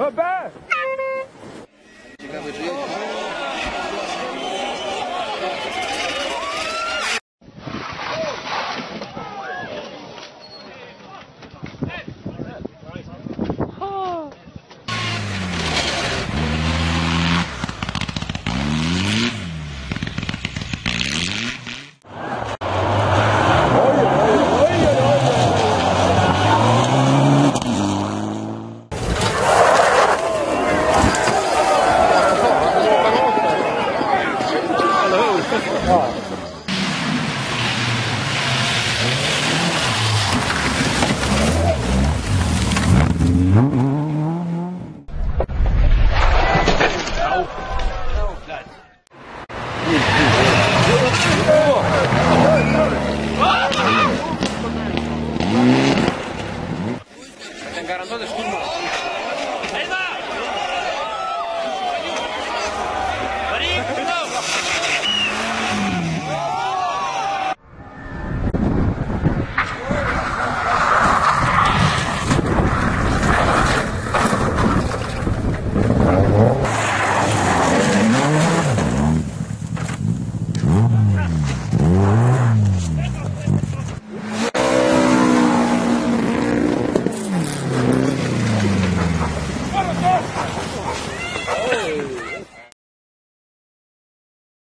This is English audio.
Not back.